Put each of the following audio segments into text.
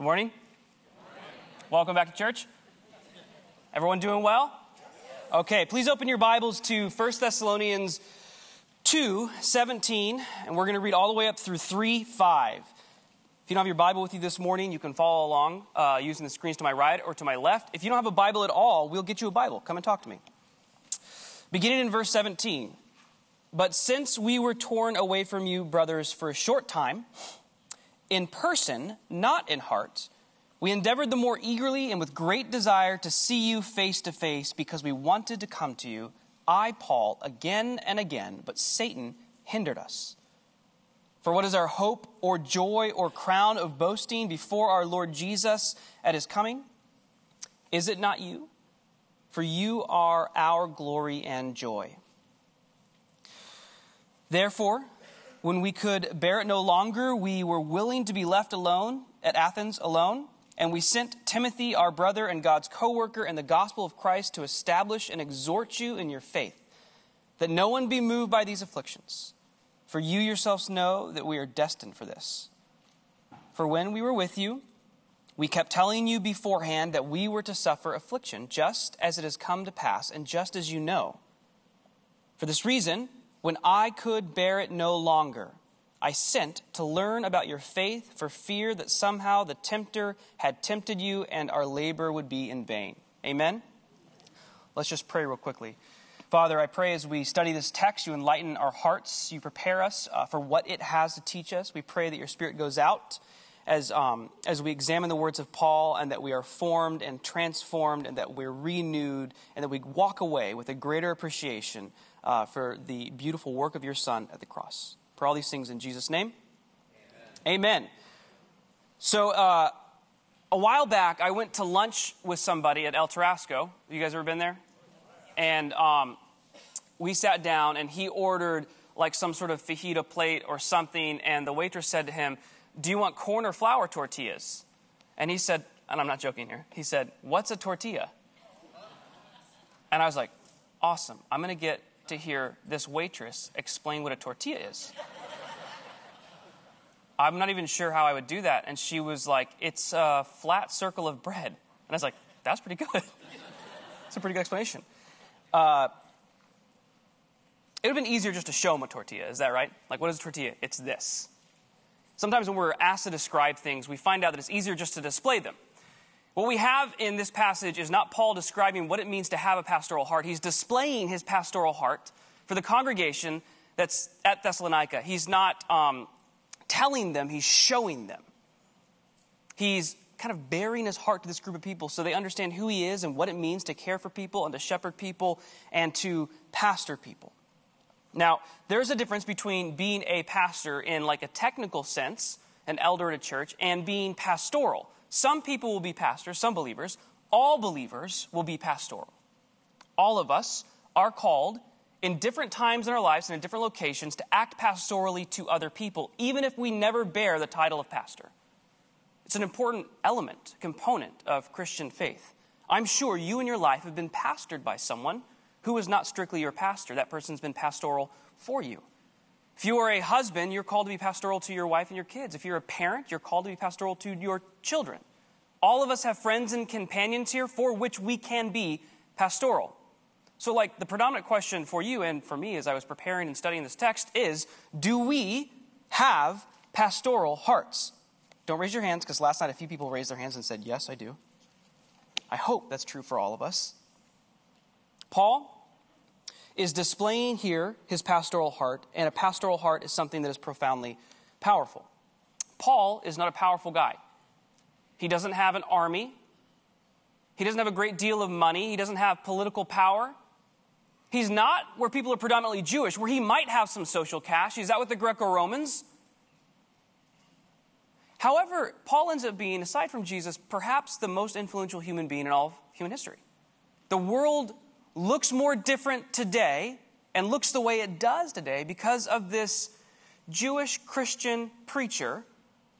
Good morning. Good morning. Welcome back to church. Everyone doing well? Okay, please open your Bibles to 1 Thessalonians 2:17, and we're going to read all the way up through 3:5. If you don't have your Bible with you this morning, you can follow along using the screens to my right or to my left. If you don't have a Bible at all, we'll get you a Bible. Come and talk to me. Beginning in verse 17. But since we were torn away from you, brothers, for a short time, in person, not in heart, we endeavored the more eagerly and with great desire to see you face to face, because we wanted to come to you, I, Paul, again and again, but Satan hindered us. For what is our hope or joy or crown of boasting before our Lord Jesus at his coming? Is it not you? For you are our glory and joy. Therefore, when we could bear it no longer, we were willing to be left alone at Athens alone, and we sent Timothy, our brother and God's co-worker in the gospel of Christ, to establish and exhort you in your faith, that no one be moved by these afflictions. For you yourselves know that we are destined for this. For when we were with you, we kept telling you beforehand that we were to suffer affliction, just as it has come to pass, and just as you know. For this reason, when I could bear it no longer, I sent to learn about your faith, for fear that somehow the tempter had tempted you and our labor would be in vain. Amen? Let's just pray real quickly. Father, I pray as we study this text, you enlighten our hearts, you prepare us for what it has to teach us. We pray that your spirit goes out as we examine the words of Paul, and that we are formed and transformed, and that we're renewed, and that we walk away with a greater appreciation for the beautiful work of your Son at the cross. For all these things in Jesus' name, amen. So a while back, I went to lunch with somebody at El Tarasco. You guys ever been there? And we sat down, and he ordered like some sort of fajita plate or something, and the waitress said to him, "Do you want corn or flour tortillas?" And he said, and I'm not joking here, he said, "What's a tortilla?" And I was like, awesome, I'm going to get to hear this waitress explain what a tortilla is. I'm not even sure how I would do that. And she was like, "It's a flat circle of bread." And I was like, that's pretty good. It's a pretty good explanation. It would have been easier just to show them a tortilla. Is that right? Like, what is a tortilla? It's this. Sometimes when we're asked to describe things, we find out that it's easier just to display them. What we have in this passage is not Paul describing what it means to have a pastoral heart. He's displaying his pastoral heart for the congregation that's at Thessalonica. He's not telling them, he's showing them. He's kind of bearing his heart to this group of people so they understand who he is and what it means to care for people and to shepherd people and to pastor people. Now, there's a difference between being a pastor in like a technical sense, an elder at a church, and being pastoral. Some people will be pastors, some believers. All believers will be pastoral. All of us are called in different times in our lives and in different locations to act pastorally to other people, even if we never bear the title of pastor. It's an important element, component of Christian faith. I'm sure you in your life have been pastored by someone who is not strictly your pastor. That person's been pastoral for you. If you are a husband, you're called to be pastoral to your wife and your kids. If you're a parent, you're called to be pastoral to your children. All of us have friends and companions here for which we can be pastoral. So like the predominant question for you and for me as I was preparing and studying this text is, do we have pastoral hearts? Don't raise your hands, because last night a few people raised their hands and said, yes, I do. I hope that's true for all of us. Paul is displaying here his pastoral heart, and a pastoral heart is something that is profoundly powerful. Paul is not a powerful guy. He doesn't have an army. He doesn't have a great deal of money. He doesn't have political power. He's not where people are predominantly Jewish, where he might have some social cash. He's out with the Greco-Romans. However, Paul ends up being, aside from Jesus, perhaps the most influential human being in all of human history. The world looks more different today and looks the way it does today because of this Jewish Christian preacher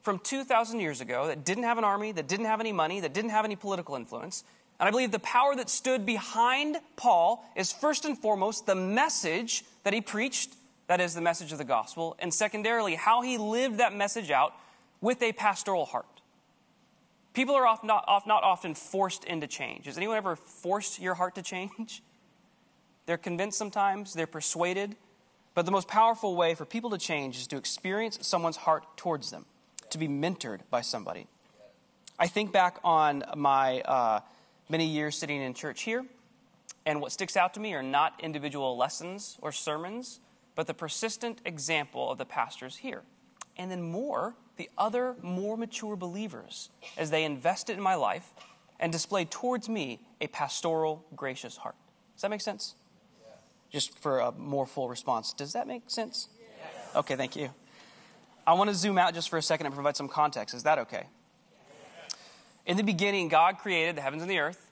from 2,000 years ago that didn't have an army, that didn't have any money, that didn't have any political influence. And I believe the power that stood behind Paul is first and foremost the message that he preached, that is the message of the gospel, and secondarily how he lived that message out with a pastoral heart. People are not often forced into change. Has anyone ever forced your heart to change? They're convinced sometimes, they're persuaded. But the most powerful way for people to change is to experience someone's heart towards them, to be mentored by somebody. I think back on my many years sitting in church here, and what sticks out to me are not individual lessons or sermons, but the persistent example of the pastors here. And then more, the other more mature believers, as they invested in my life and displayed towards me a pastoral, gracious heart. Does that make sense? Yeah. Just for a more full response. Does that make sense? Yes. Okay, thank you. I want to zoom out just for a second and provide some context. Is that okay? Yes. In the beginning, God created the heavens and the earth.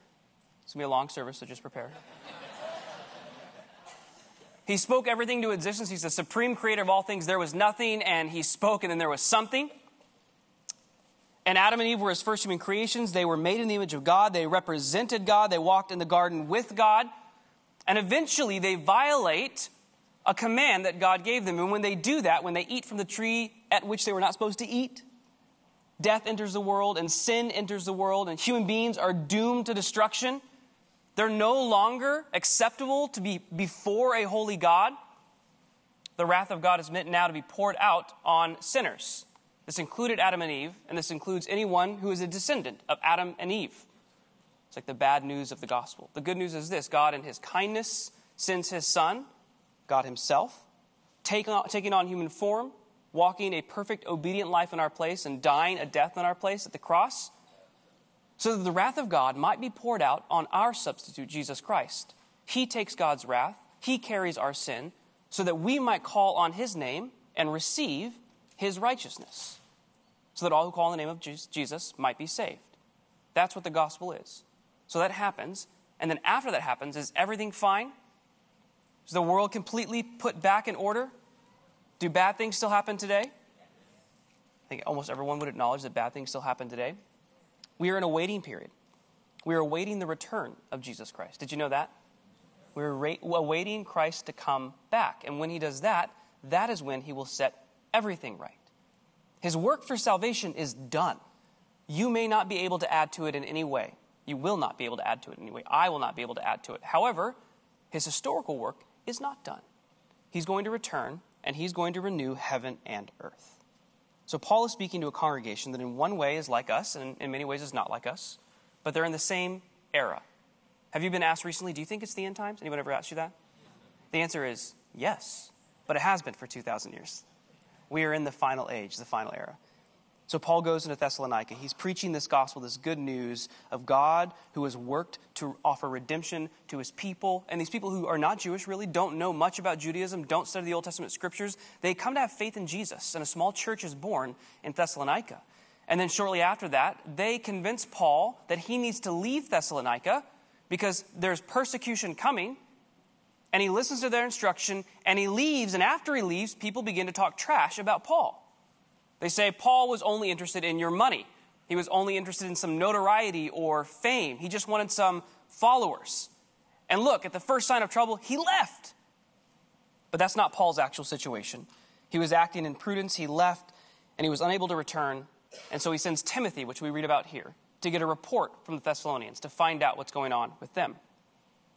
It's going to be a long service, so just prepare. He spoke everything to existence. He's the supreme creator of all things. There was nothing, and he spoke, and then there was something. And Adam and Eve were his first human creations. They were made in the image of God. They represented God. They walked in the garden with God. And eventually, they violate a command that God gave them. And when they do that, when they eat from the tree at which they were not supposed to eat, death enters the world, and sin enters the world, and human beings are doomed to destruction. They're no longer acceptable to be before a holy God. The wrath of God is meant now to be poured out on sinners. This included Adam and Eve, and this includes anyone who is a descendant of Adam and Eve. It's like the bad news of the gospel. The good news is this: God in his kindness sends his son, God himself, taking on human form, walking a perfect obedient life in our place and dying a death in our place at the cross, so that the wrath of God might be poured out on our substitute, Jesus Christ. He takes God's wrath, he carries our sin, so that we might call on his name and receive his righteousness, so that all who call on the name of Jesus might be saved. That's what the gospel is. So that happens, and then after that happens, is everything fine? Is the world completely put back in order? Do bad things still happen today? I think almost everyone would acknowledge that bad things still happen today. We are in a waiting period. We are awaiting the return of Jesus Christ. Did you know that? We're awaiting Christ to come back. And when he does that, that is when he will set everything right. His work for salvation is done. You may not be able to add to it in any way. You will not be able to add to it in any way. I will not be able to add to it. However, his historical work is not done. He's going to return, and he's going to renew heaven and earth. So Paul is speaking to a congregation that in one way is like us, and in many ways is not like us, but they're in the same era. Have you been asked recently, do you think it's the end times? Anyone ever asked you that? The answer is yes, but it has been for 2,000 years. We are in the final age, the final era. So Paul goes into Thessalonica. He's preaching this gospel, this good news of God who has worked to offer redemption to his people. And these people who are not Jewish really don't know much about Judaism, don't study the Old Testament scriptures. They come to have faith in Jesus, and a small church is born in Thessalonica. And then shortly after that, they convince Paul that he needs to leave Thessalonica because there's persecution coming. And he listens to their instruction, and he leaves. And after he leaves, people begin to talk trash about Paul. They say, Paul was only interested in your money. He was only interested in some notoriety or fame. He just wanted some followers. And look, at the first sign of trouble, he left. But that's not Paul's actual situation. He was acting in prudence. He left, and he was unable to return. And so he sends Timothy, which we read about here, to get a report from the Thessalonians to find out what's going on with them.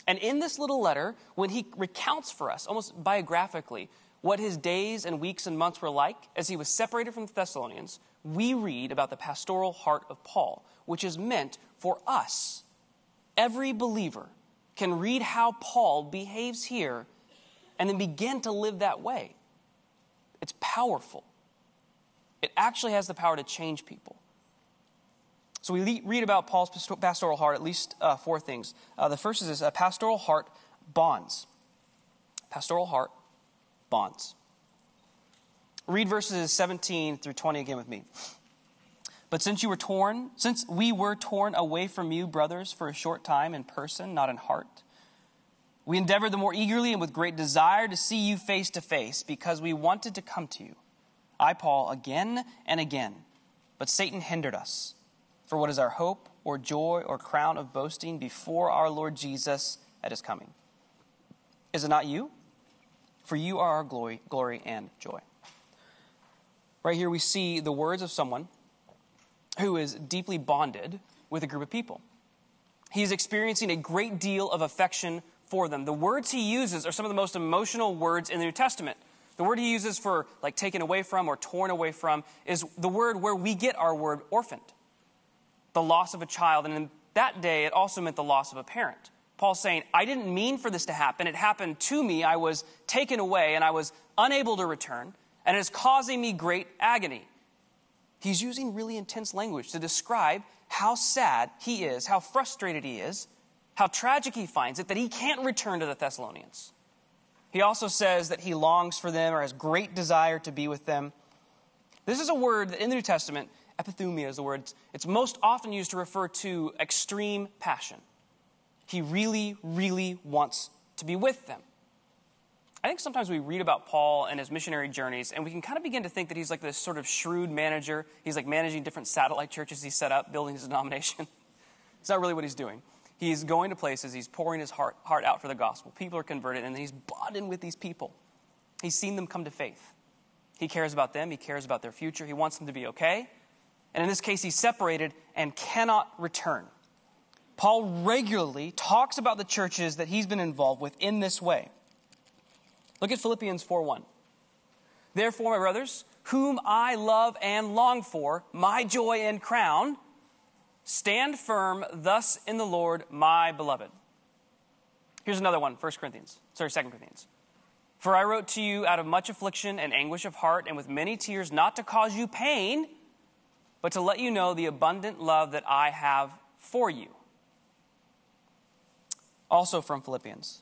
And in this little letter, when he recounts for us, almost biographically, what his days and weeks and months were like as he was separated from the Thessalonians, we read about the pastoral heart of Paul, which is meant for us. Every believer can read how Paul behaves here and then begin to live that way. It's powerful. It actually has the power to change people. So we read about Paul's pastoral heart, at least four things. The first is this, a pastoral heart bonds. Pastoral heart bonds. Read verses 17 through 20 again with me. But since we were torn away from you, brothers, for a short time in person, not in heart, we endeavored the more eagerly and with great desire to see you face to face, because we wanted to come to you. I, Paul, again and again, but Satan hindered us. For what is our hope or joy or crown of boasting before our Lord Jesus at his coming? Is it not you? For you are our glory and joy. Right here we see the words of someone who is deeply bonded with a group of people. He's experiencing a great deal of affection for them. The words he uses are some of the most emotional words in the New Testament. The word he uses for like taken away from or torn away from is the word where we get our word orphaned. The loss of a child. And in that day, it also meant the loss of a parent. Paul's saying, I didn't mean for this to happen. It happened to me. I was taken away and I was unable to return. And it is causing me great agony. He's using really intense language to describe how sad he is, how frustrated he is, how tragic he finds it that he can't return to the Thessalonians. He also says that he longs for them or has great desire to be with them. This is a word that in the New Testament, epithumia is the word. It's most often used to refer to extreme passion. He really, really wants to be with them. I think sometimes we read about Paul and his missionary journeys, and we can kind of begin to think that he's like this sort of shrewd manager. He's like managing different satellite churches he set up, building his denomination. It's not really what he's doing. He's going to places, he's pouring his heart out for the gospel. People are converted, and he's bonding with these people. He's seen them come to faith. He cares about them. He cares about their future. He wants them to be okay. And in this case, he's separated and cannot return. Paul regularly talks about the churches that he's been involved with in this way. Look at Philippians 4:1. Therefore, my brothers, whom I love and long for, my joy and crown, stand firm thus in the Lord, my beloved. Here's another one, 2 Corinthians. For I wrote to you out of much affliction and anguish of heart and with many tears, not to cause you pain, but to let you know the abundant love that I have for you. Also from Philippians.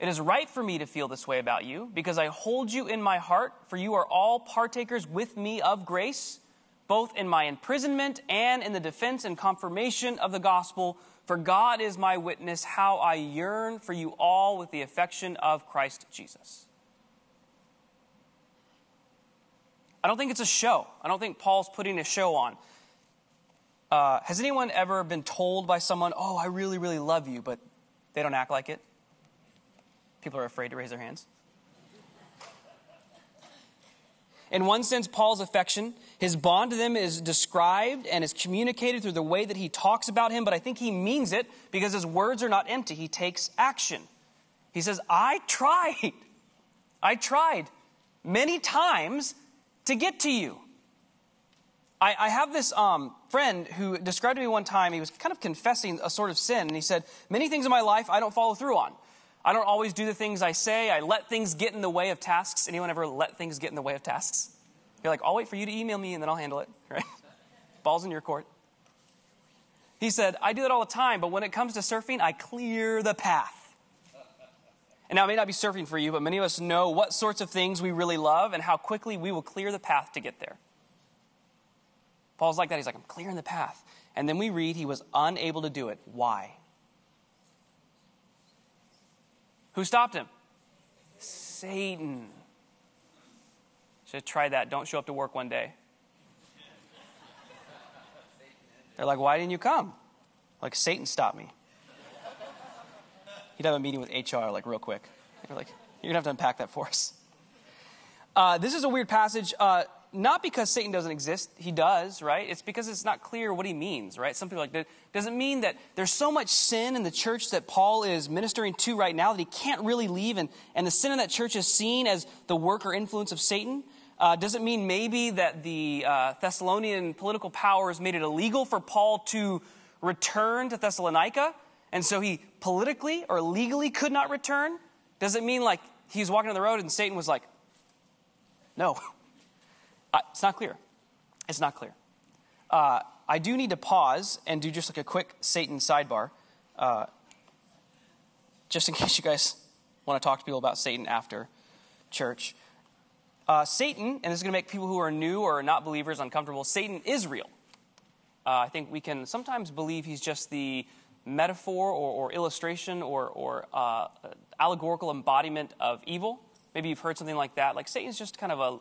It is right for me to feel this way about you, because I hold you in my heart, for you are all partakers with me of grace, both in my imprisonment and in the defense and confirmation of the gospel. For God is my witness, how I yearn for you all with the affection of Christ Jesus. I don't think it's a show. I don't think Paul's putting a show on. Has anyone ever been told by someone, oh, I really, really love you, but they don't act like it? People are afraid to raise their hands. In one sense, Paul's affection, his bond to them is described and is communicated through the way that he talks about him, but I think he means it because his words are not empty. He takes action. He says, I tried many times to get to you. I have this friend who described to me one time, he was kind of confessing a sort of sin, and he said, many things in my life I don't follow through on. I don't always do the things I say. I let things get in the way of tasks. Anyone ever let things get in the way of tasks? You're like, I'll wait for you to email me and then I'll handle it, right? Ball's in your court. He said, I do that all the time, but when it comes to surfing, I clear the path. And now it may not be surfing for you, but many of us know what sorts of things we really love and how quickly we will clear the path to get there. Paul's like that. He's like, I'm clearing the path. And then we read, he was unable to do it. Why? Who stopped him? Satan. Should have tried that. Don't show up to work one day. They're like, why didn't you come? Like, Satan stopped me. He'd have a meeting with HR, like, real quick. They're like, you're going to have to unpack that for us. This is a weird passage. Not because Satan doesn't exist. He does, right? It's because it's not clear what he means, right? Some people are like, that doesn't mean that there's so much sin in the church that Paul is ministering to right now that he can't really leave. And the sin in that church is seen as the work or influence of Satan. Doesn't mean maybe that the Thessalonian political powers made it illegal for Paul to return to Thessalonica. And so he politically or legally could not return. Doesn't mean like he's walking on the road and Satan was like, no. It's not clear. It's not clear. I do need to pause and do just like a quick Satan sidebar, just in case you guys want to talk to people about Satan after church. Satan, and this is going to make people who are new or not believers uncomfortable, Satan is real. I think we can sometimes believe he's just the metaphor or illustration or allegorical embodiment of evil. Maybe you've heard something like that. Like Satan's just kind of a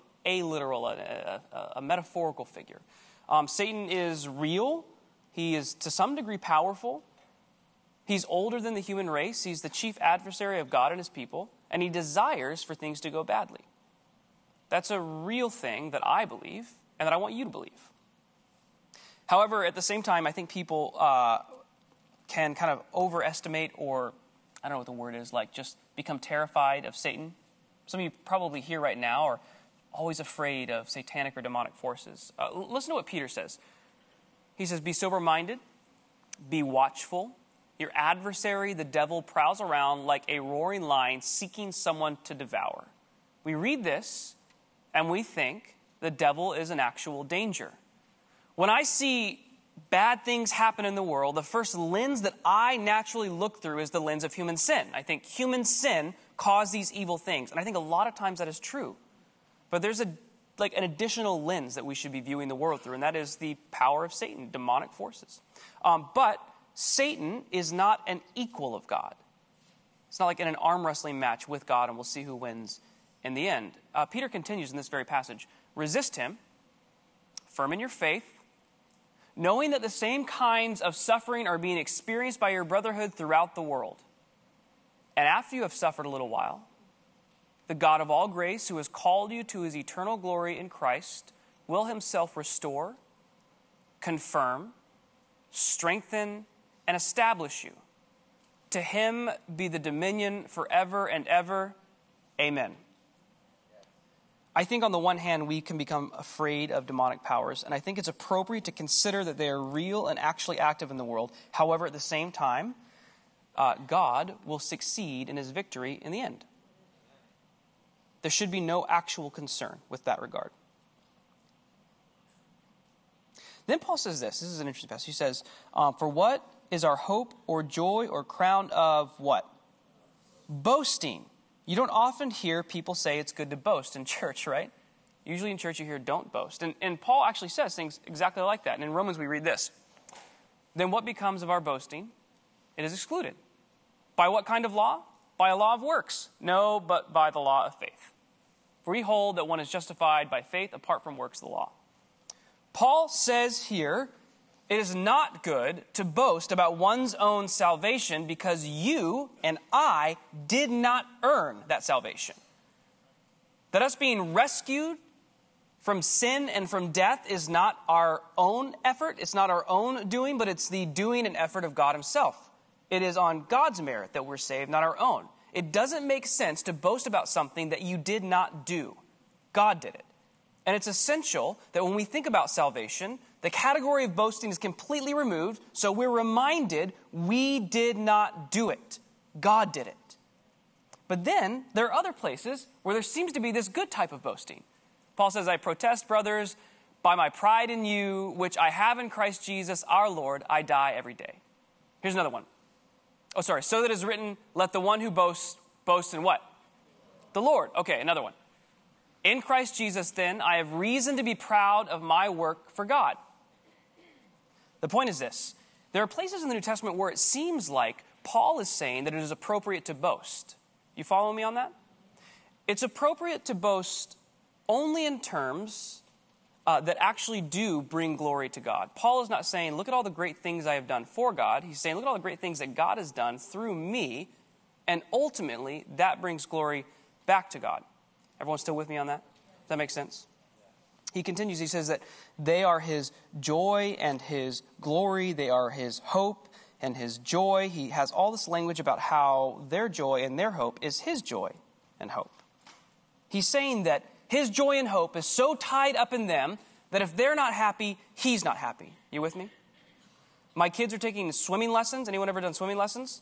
metaphorical figure. Satan is real. He is to some degree powerful. He's older than the human race. He's the chief adversary of God and his people, and he desires for things to go badly. That's a real thing that I believe and that I want you to believe. However, at the same time, I think people can kind of overestimate or, I don't know what the word is, like just become terrified of Satan. Some of you probably here right now are always afraid of satanic or demonic forces. Listen to what Peter says. He says, be sober-minded, be watchful. Your adversary, the devil, prowls around like a roaring lion seeking someone to devour. We read this and we think the devil is an actual danger. When I see bad things happen in the world, the first lens that I naturally look through is the lens of human sin. I think human sin caused these evil things. And I think a lot of times that is true. But there's an additional lens that we should be viewing the world through, and that is the power of Satan, demonic forces. But Satan is not an equal of God. It's not like in an arm wrestling match with God and we'll see who wins in the end. Peter continues in this very passage. Resist him, firm in your faith, knowing that the same kinds of suffering are being experienced by your brotherhood throughout the world. And after you have suffered a little while, the God of all grace, who has called you to his eternal glory in Christ, will himself restore, confirm, strengthen, and establish you. To him be the dominion forever and ever. Amen. I think on the one hand, we can become afraid of demonic powers, and I think it's appropriate to consider that they are real and actually active in the world. However, at the same time, God will succeed in his victory in the end. There should be no actual concern with that regard. Then Paul says this. This is an interesting passage. He says, for what is our hope or joy or crown of what? Boasting. You don't often hear people say it's good to boast in church, right? Usually in church you hear don't boast. And Paul actually says things exactly like that. And in Romans we read this. Then what becomes of our boasting? It is excluded. By what kind of law? By a law of works? No, but by the law of faith. For we hold that one is justified by faith apart from works of the law. Paul says here, it is not good to boast about one's own salvation because you and I did not earn that salvation. That us being rescued from sin and from death is not our own effort. It's not our own doing, but it's the doing and effort of God himself. It is on God's merit that we're saved, not our own. It doesn't make sense to boast about something that you did not do. God did it. And it's essential that when we think about salvation, the category of boasting is completely removed, so we're reminded we did not do it. God did it. But then there are other places where there seems to be this good type of boasting. Paul says, I protest, brothers, by my pride in you, which I have in Christ Jesus, our Lord, I die every day. Here's another one. Oh, sorry. So that is written, let the one who boasts, boast in what? The Lord. Okay, another one. In Christ Jesus, then, I have reason to be proud of my work for God. The point is this. There are places in the New Testament where it seems like Paul is saying that it is appropriate to boast. You follow me on that? It's appropriate to boast only in terms that actually do bring glory to God. Paul is not saying, look at all the great things I have done for God. He's saying, look at all the great things that God has done through me, and ultimately that brings glory back to God. Everyone still with me on that? Does that make sense? He continues. He says that they are his joy and his glory. They are his hope and his joy. He has all this language about how their joy and their hope is his joy and hope. He's saying that his joy and hope is so tied up in them that if they're not happy, he's not happy. You with me? My kids are taking swimming lessons. Anyone ever done swimming lessons?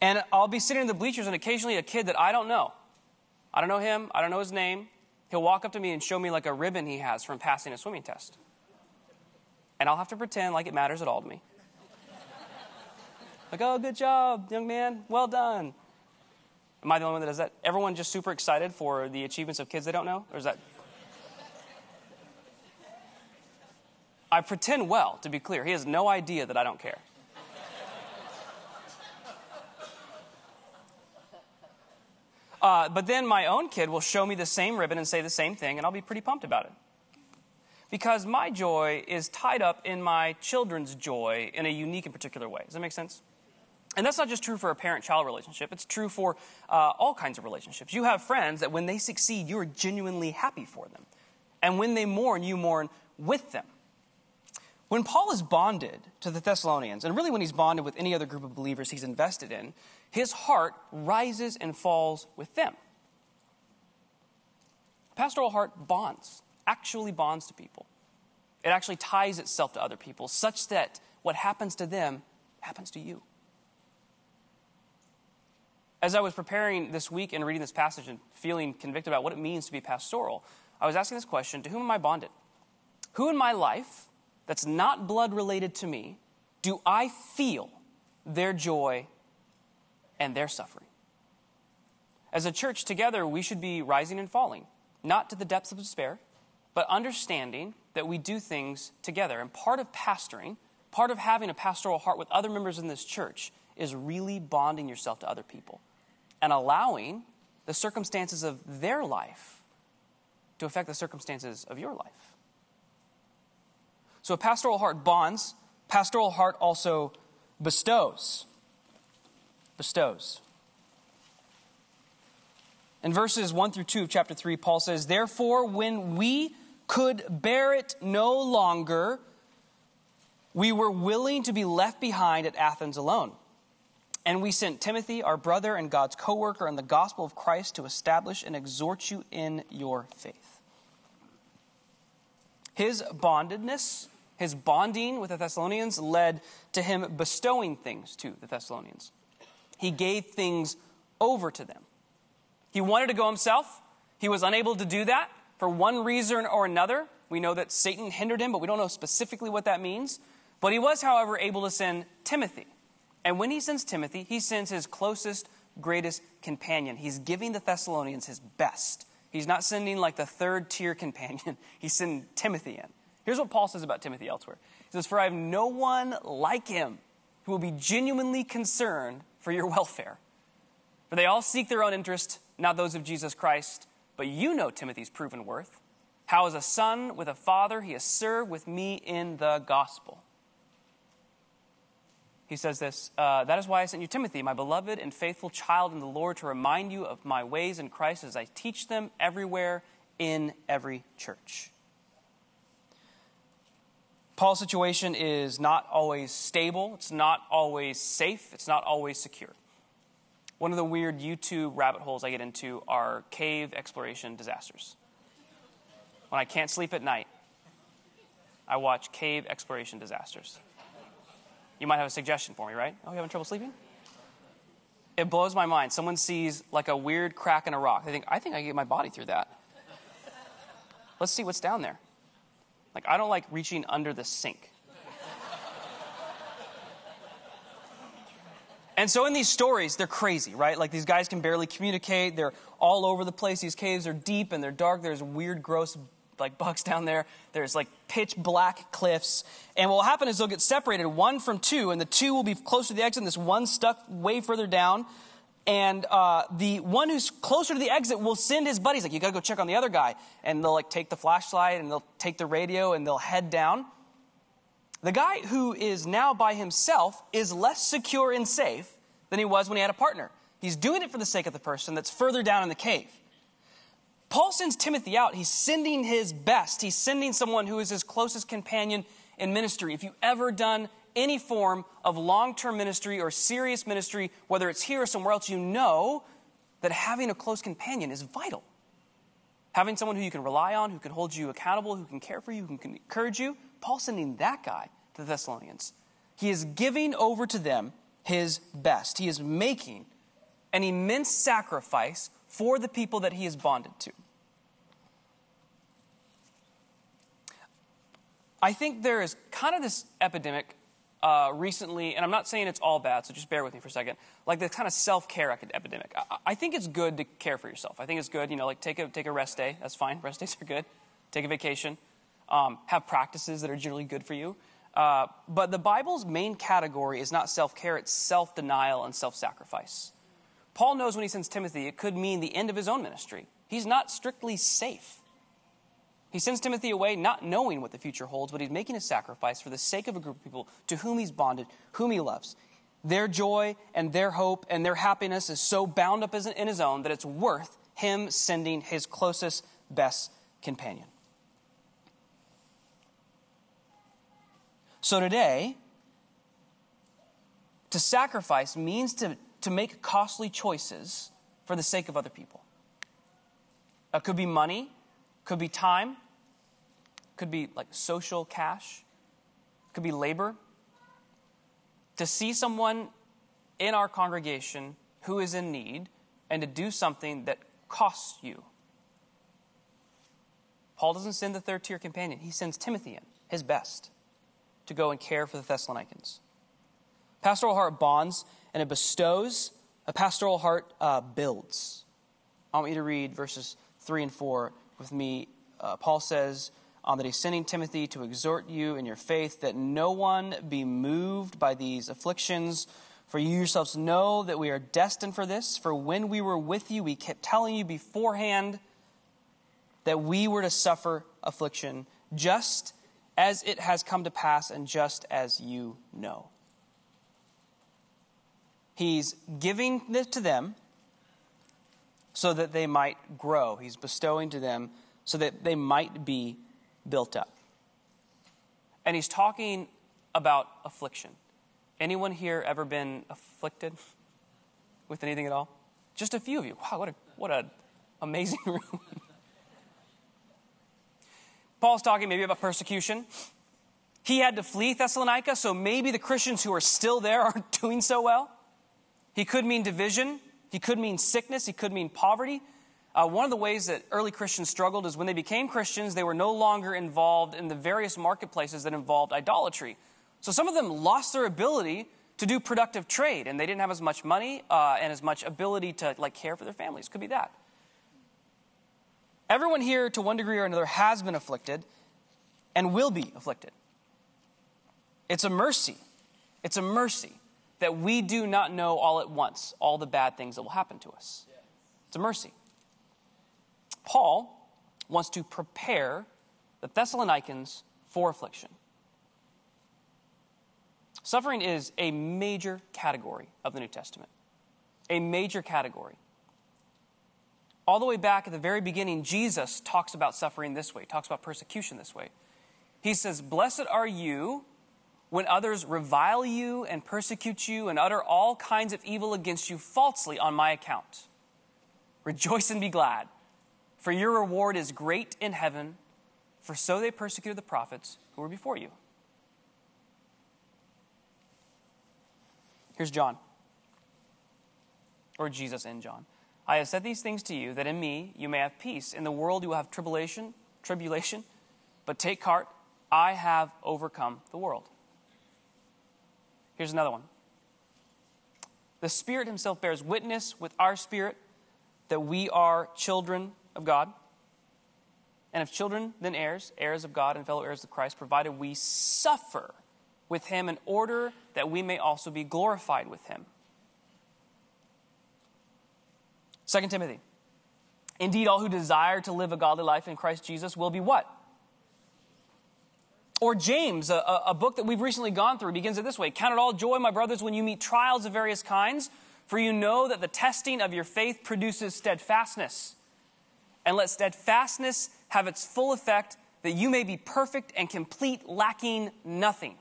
And I'll be sitting in the bleachers and occasionally a kid that I don't know. I don't know him. I don't know his name. He'll walk up to me and show me like a ribbon he has from passing a swimming test. And I'll have to pretend like it matters at all to me. Like, oh, good job, young man. Well done. Am I the only one that does that? Everyone just super excited for the achievements of kids they don't know? Or is that? I pretend well, to be clear. He has no idea that I don't care. But then my own kid will show me the same ribbon and say the same thing, and I'll be pretty pumped about it. Because my joy is tied up in my children's joy in a unique and particular way. Does that make sense? And that's not just true for a parent-child relationship. It's true for all kinds of relationships. You have friends that when they succeed, you are genuinely happy for them. And when they mourn, you mourn with them. When Paul is bonded to the Thessalonians, and really when he's bonded with any other group of believers he's invested in, his heart rises and falls with them. Pastoral heart bonds, actually bonds to people. It actually ties itself to other people such that what happens to them happens to you. As I was preparing this week and reading this passage and feeling convicted about what it means to be pastoral, I was asking this question: to whom am I bonded? Who in my life that's not blood related to me do I feel their joy and their suffering? As a church together, we should be rising and falling, not to the depths of despair, but understanding that we do things together. And part of pastoring, part of having a pastoral heart with other members in this church, is really bonding yourself to other people and allowing the circumstances of their life to affect the circumstances of your life. So a pastoral heart bonds. Pastoral heart also bestows. Bestows. In verses 1 through 2 of chapter 3, Paul says, "Therefore, when we could bear it no longer, we were willing to be left behind at Athens alone. And we sent Timothy, our brother and God's co-worker in the gospel of Christ, to establish and exhort you in your faith." His bondedness, his bonding with the Thessalonians, led to him bestowing things to the Thessalonians. He gave things over to them. He wanted to go himself. He was unable to do that for one reason or another. We know that Satan hindered him, but we don't know specifically what that means. But he was, however, able to send Timothy. And when he sends Timothy, he sends his closest, greatest companion. He's giving the Thessalonians his best. He's not sending like the third-tier companion. He's sending Timothy in. Here's what Paul says about Timothy elsewhere. He says, "For I have no one like him who will be genuinely concerned for your welfare. For they all seek their own interest, not those of Jesus Christ. But you know Timothy's proven worth. How as a son with a father he has served with me in the gospel." He says this, "That is why I sent you Timothy, my beloved and faithful child in the Lord, to remind you of my ways in Christ as I teach them everywhere in every church." Paul's situation is not always stable. It's not always safe. It's not always secure. One of the weird YouTube rabbit holes I get into are cave exploration disasters. When I can't sleep at night, I watch cave exploration disasters. You might have a suggestion for me, right? Oh, you having trouble sleeping? It blows my mind. Someone sees like a weird crack in a rock. They think, I think I can get my body through that. Let's see what's down there. Like, I don't like reaching under the sink. And so in these stories, they're crazy, right? Like, these guys can barely communicate. They're all over the place. These caves are deep and they're dark. There's weird, gross like bugs down there. There's like pitch black cliffs. And what will happen is they'll get separated, one from two, and the two will be closer to the exit, and this one stuck way further down. And the one who's closer to the exit will send his buddies, like, "You gotta go check on the other guy." And they'll like take the flashlight and they'll take the radio and they'll head down. The guy who is now by himself is less secure and safe than he was when he had a partner. He's doing it for the sake of the person that's further down in the cave. Paul sends Timothy out. He's sending his best. He's sending someone who is his closest companion in ministry. If you've ever done any form of long-term ministry or serious ministry, whether it's here or somewhere else, you know that having a close companion is vital. Having someone who you can rely on, who can hold you accountable, who can care for you, who can encourage you. Paul's sending that guy to the Thessalonians. He is giving over to them his best. He is making an immense sacrifice for the people that he is bonded to. I think there is kind of this epidemic recently, and I'm not saying it's all bad, so just bear with me for a second, like the kind of self-care epidemic. I think it's good to care for yourself. I think it's good, you know, like take a rest day. That's fine. Rest days are good. Take a vacation. Have practices that are generally good for you. But the Bible's main category is not self-care. It's self-denial and self-sacrifice. Paul knows when he sends Timothy, it could mean the end of his own ministry. He's not strictly safe. He sends Timothy away not knowing what the future holds, but he's making a sacrifice for the sake of a group of people to whom he's bonded, whom he loves. Their joy and their hope and their happiness is so bound up in his own that it's worth him sending his closest, best companion. So today, to sacrifice means to make costly choices for the sake of other people. It could be money, could be time, could be like social cash, could be labor. To see someone in our congregation who is in need and to do something that costs you. Paul doesn't send the third-tier companion. He sends Timothy in, his best, to go and care for the Thessalonians. Pastoral heart bonds and it bestows. A pastoral heart builds. I want you to read verses 3 and 4 with me. Paul says that he's sending Timothy to exhort you in your faith that no one be moved by these afflictions. For you yourselves know that we are destined for this. For when we were with you, we kept telling you beforehand that we were to suffer affliction, just as it has come to pass and just as you know. He's giving this to them so that they might grow. He's bestowing to them so that they might be built up. And he's talking about affliction. Anyone here ever been afflicted with anything at all? Just a few of you. Wow, what a amazing room. Paul's talking maybe about persecution. He had to flee Thessalonica, so maybe the Christians who are still there aren't doing so well. He could mean division. He could mean sickness. He could mean poverty. One of the ways that early Christians struggled is when they became Christians, they were no longer involved in the various marketplaces that involved idolatry. So some of them lost their ability to do productive trade, and they didn't have as much money and as much ability to care for their families. Could be that. Everyone here, to one degree or another, has been afflicted and will be afflicted. It's a mercy. It's a mercy that we do not know all at once all the bad things that will happen to us. It's a mercy. Paul wants to prepare the Thessalonians for affliction. Suffering is a major category of the New Testament. A major category. All the way back at the very beginning, Jesus talks about suffering this way, talks about persecution this way. He says, "Blessed are you when others revile you and persecute you and utter all kinds of evil against you falsely on my account. Rejoice and be glad, for your reward is great in heaven, for so they persecuted the prophets who were before you." Here's John, or Jesus in John. "I have said these things to you, that in me you may have peace. In the world you will have tribulation, but take heart, I have overcome the world." Here's another one. "The Spirit himself bears witness with our spirit that we are children of God. And if children, then heirs, heirs of God and fellow heirs of Christ, provided we suffer with him in order that we may also be glorified with him." 2 Timothy. "Indeed, all who desire to live a godly life in Christ Jesus will be" what? Or James, a book that we've recently gone through, begins it this way. "Count it all joy, my brothers, when you meet trials of various kinds, for you know that the testing of your faith produces steadfastness. And let steadfastness have its full effect, that you may be perfect and complete, lacking nothing."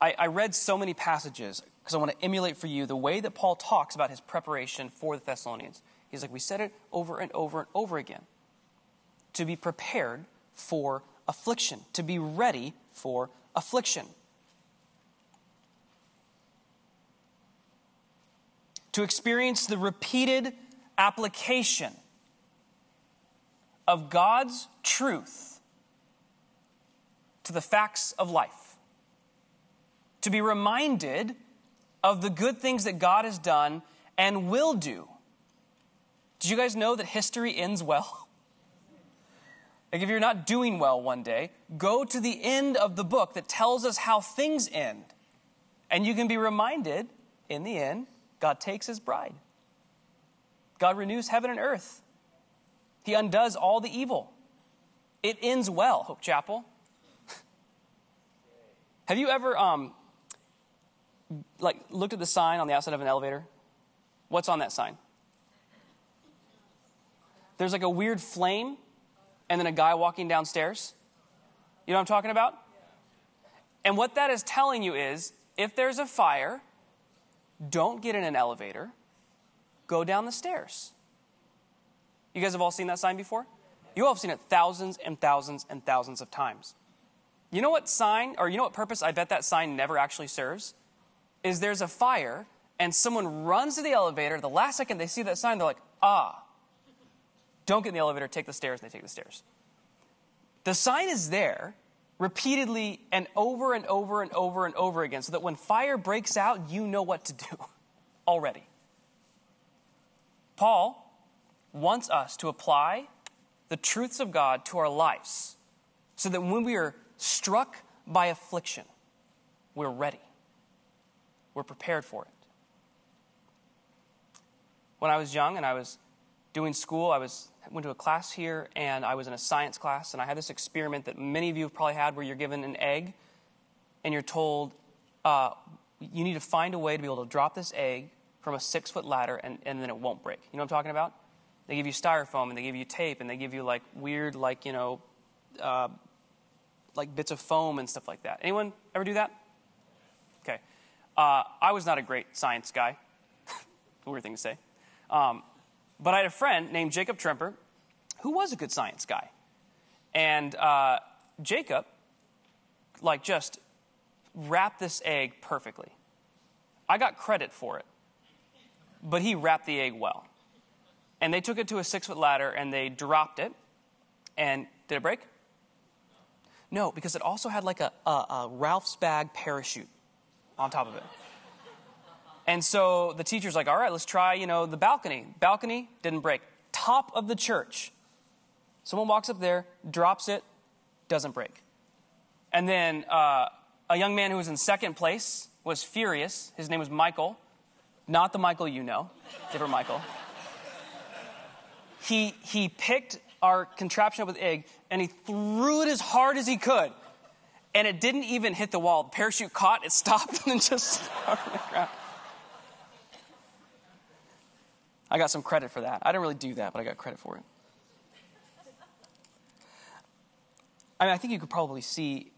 I read so many passages because I want to emulate for you the way that Paul talks about his preparation for the Thessalonians. He's like, we said it over and over and over again. To be prepared for affliction. To be ready for affliction. To experience the repeated application of God's truth to the facts of life. To be reminded of the good things that God has done and will do. Did you guys know that history ends well? Like if you're not doing well one day, go to the end of the book that tells us how things end. And you can be reminded, in the end, God takes his bride. God renews heaven and earth. He undoes all the evil. It ends well, Hope Chapel. Have you ever looked at the sign on the outside of an elevator? What's on that sign? There's like a weird flame. and then a guy walking downstairs? You know what I'm talking about? And what that is telling you is, if there's a fire, don't get in an elevator, go down the stairs. You guys have all seen that sign before? You all have seen it thousands and thousands and thousands of times. You know what sign, or you know what purpose I bet that sign never actually serves? Is there's a fire, and someone runs to the elevator, the last second they see that sign, they're like, ah, don't get in the elevator, take the stairs, and they take the stairs. The sign is there repeatedly and over and over and over and over again, so that when fire breaks out, you know what to do already. Paul wants us to apply the truths of God to our lives, so that when we are struck by affliction, we're ready. We're prepared for it. When I was young and I was doing school, I went to a class here, and I was in a science class, and I had this experiment that many of you have probably had, where you're given an egg and you're told, you need to find a way to be able to drop this egg from a 6-foot ladder and then it won't break. You know what I'm talking about? They give you styrofoam, and they give you tape, and they give you like weird, like, you know, like bits of foam and stuff like that. Anyone ever do that? Okay. I was not a great science guy. Weird thing to say. But I had a friend named Jacob Tremper who was a good science guy. And Jacob, like, just wrapped this egg perfectly. I got credit for it, but he wrapped the egg well. And they took it to a 6-foot ladder, and they dropped it. And did it break? No, because it also had like a Ralph's bag parachute on top of it. And so the teacher's like, all right, let's try, you know, the balcony. Balcony didn't break. Top of the church. Someone walks up there, drops it, doesn't break. And then a young man who was in second place was furious. His name was Michael. Not the Michael you know. Different Michael. He picked our contraption up with egg, and he threw it as hard as he could. And it didn't even hit the wall. The parachute caught, it stopped, and then just started on the ground. I got some credit for that. I didn't really do that, but I got credit for it. I mean, I think you could probably see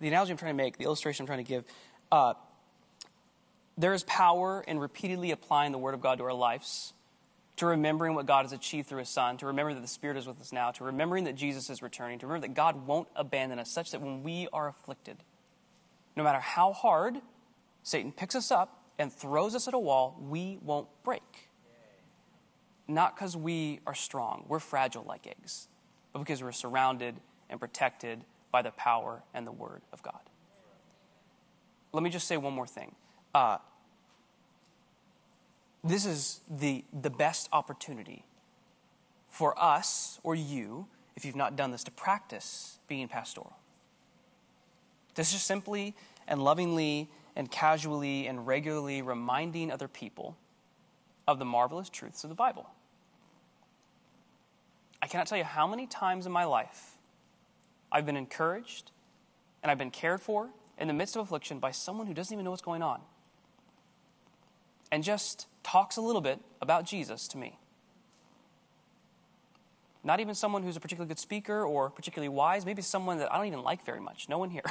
the analogy I'm trying to make, the illustration I'm trying to give. There is power in repeatedly applying the Word of God to our lives, to remembering what God has achieved through his Son, to remember that the Spirit is with us now, to remembering that Jesus is returning, to remember that God won't abandon us, such that when we are afflicted, no matter how hard Satan picks us up and throws us at a wall, we won't break. Not because we are strong, we're fragile like eggs, but because we're surrounded and protected by the power and the Word of God. Let me just say one more thing. This is the best opportunity for us, or you, if you've not done this, to practice being pastoral. This is simply and lovingly and casually and regularly reminding other people of the marvelous truths of the Bible. I cannot tell you how many times in my life I've been encouraged and I've been cared for in the midst of affliction by someone who doesn't even know what's going on, and just talks a little bit about Jesus to me. Not even someone who's a particularly good speaker or particularly wise, maybe someone that I don't even like very much, no one here.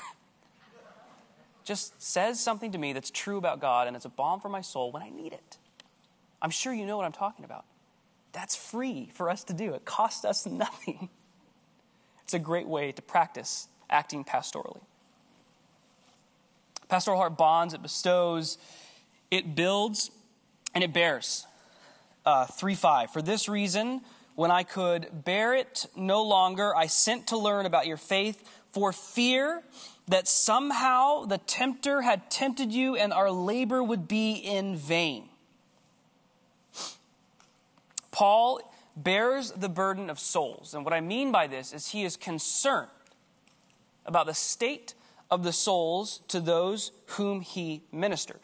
Just says something to me that's true about God, and it's a balm for my soul when I need it. I'm sure you know what I'm talking about. That's free for us to do. It costs us nothing. It's a great way to practice acting pastorally. Pastoral heart bonds, it bestows, it builds, and it bears. 3:5. For this reason, when I could bear it no longer, I sent to learn about your faith, for fear that somehow the tempter had tempted you and our labor would be in vain. Paul bears the burden of souls. And what I mean by this is he is concerned about the state of the souls to those whom he ministered.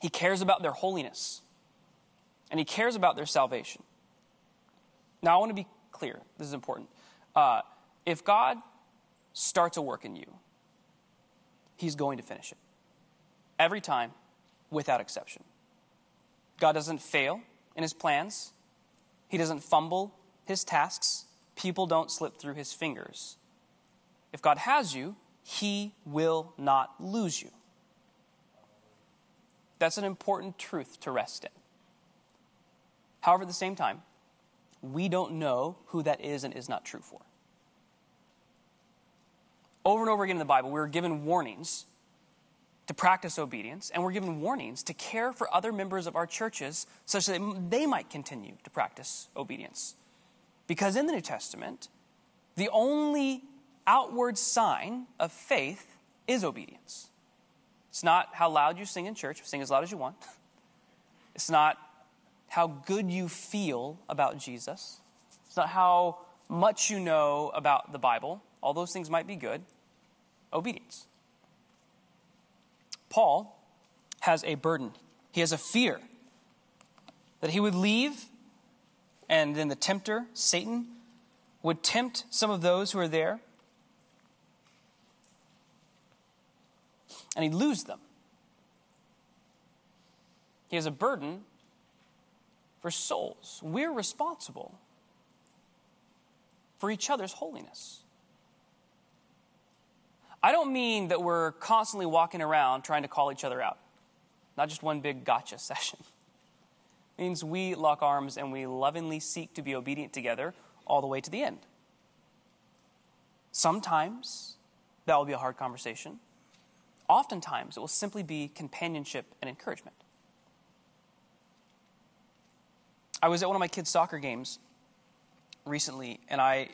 He cares about their holiness, and he cares about their salvation. Now, I want to be clear. This is important. If God starts a work in you, he's going to finish it. Every time, without exception. God doesn't fail in his plans. He doesn't fumble his tasks, people don't slip through his fingers. If God has you, he will not lose you. That's an important truth to rest in. However, at the same time, we don't know who that is and is not true for. Over and over again in the Bible, we're given warnings to practice obedience, and we're given warnings to care for other members of our churches such that they might continue to practice obedience. Because in the New Testament, the only outward sign of faith is obedience. It's not how loud you sing in church. Sing as loud as you want. It's not how good you feel about Jesus. It's not how much you know about the Bible. All those things might be good. Obedience. Paul has a burden. He has a fear that he would leave, and then the tempter, Satan, would tempt some of those who are there, and he'd lose them. He has a burden for souls. We're responsible for each other's holiness. I don't mean that we're constantly walking around trying to call each other out. Not just one big gotcha session. It means we lock arms and we lovingly seek to be obedient together all the way to the end. Sometimes that will be a hard conversation. Oftentimes it will simply be companionship and encouragement. I was at one of my kids' soccer games recently, and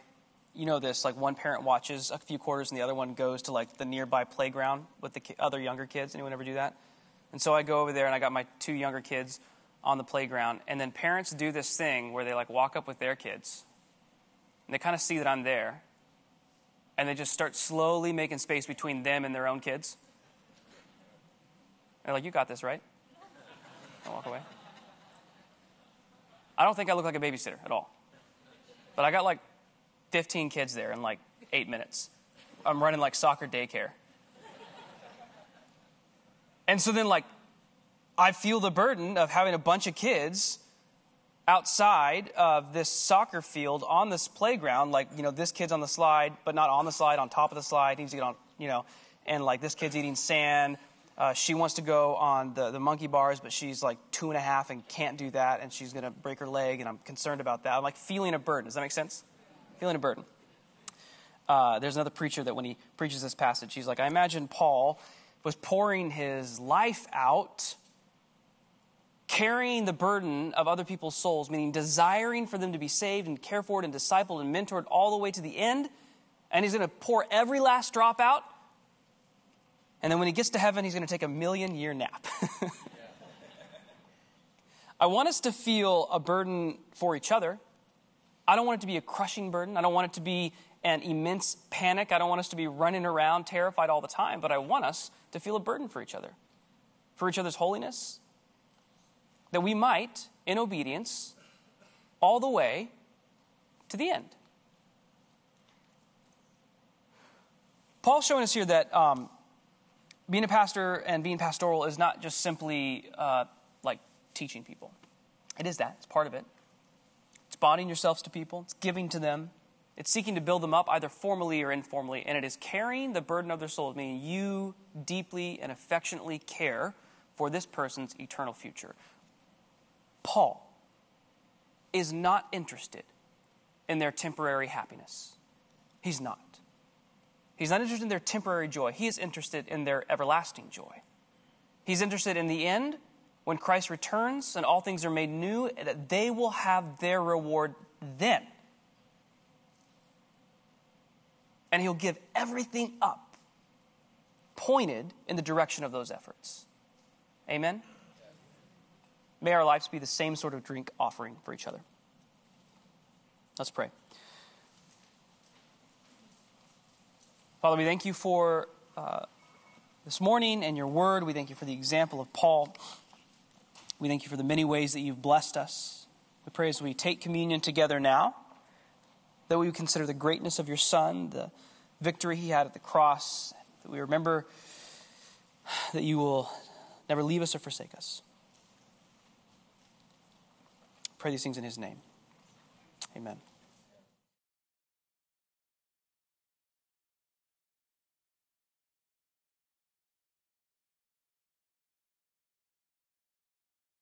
you know this, like one parent watches a few quarters and the other one goes to like the nearby playground with the other younger kids. Anyone ever do that? And so I go over there and I got my two younger kids on the playground, and then parents do this thing where they like walk up with their kids and they kind of see that I'm there, and they just start slowly making space between them and their own kids. They're like, "You got this, right?" I walk away. I don't think I look like a babysitter at all, but I got like 15 kids there in like 8 minutes. I'm running like soccer daycare. And so then like I feel the burden of having a bunch of kids outside of this soccer field on this playground. Like, you know, this kid's on the slide, but not on the slide, on top of the slide. He needs to get on, you know, and like this kid's eating sand. She wants to go on the monkey bars, but she's like 2.5 and can't do that. And she's going to break her leg. And I'm concerned about that. I'm like feeling a burden. Does that make sense? Feeling a burden. There's another preacher that when he preaches this passage, he's like, I imagine Paul was pouring his life out, carrying the burden of other people's souls, meaning desiring for them to be saved and cared for and discipled and mentored all the way to the end. And he's going to pour every last drop out. And then when he gets to heaven, he's going to take a 1,000,000-year nap. I want us to feel a burden for each other. I don't want it to be a crushing burden. I don't want it to be an immense panic. I don't want us to be running around terrified all the time, but I want us to feel a burden for each other, for each other's holiness, that we might, in obedience, all the way to the end. Paul's showing us here that being a pastor and being pastoral is not just simply like teaching people. It is that. It's part of it. It's bonding yourselves to people. It's giving to them. It's seeking to build them up either formally or informally. And it is carrying the burden of their souls, meaning you deeply and affectionately care for this person's eternal future. Paul is not interested in their temporary happiness. He's not. He's not interested in their temporary joy. He is interested in their everlasting joy. He's interested in the end, when Christ returns and all things are made new, that they will have their reward then. And he'll give everything up, pointed in the direction of those efforts. Amen? May our lives be the same sort of drink offering for each other. Let's pray. Father, we thank you for this morning and your word. We thank you for the example of Paul. We thank you for the many ways that you've blessed us. We pray as we take communion together now, that we would consider the greatness of your Son, the victory he had at the cross, that we remember that you will never leave us or forsake us. Pray these things in his name. Amen.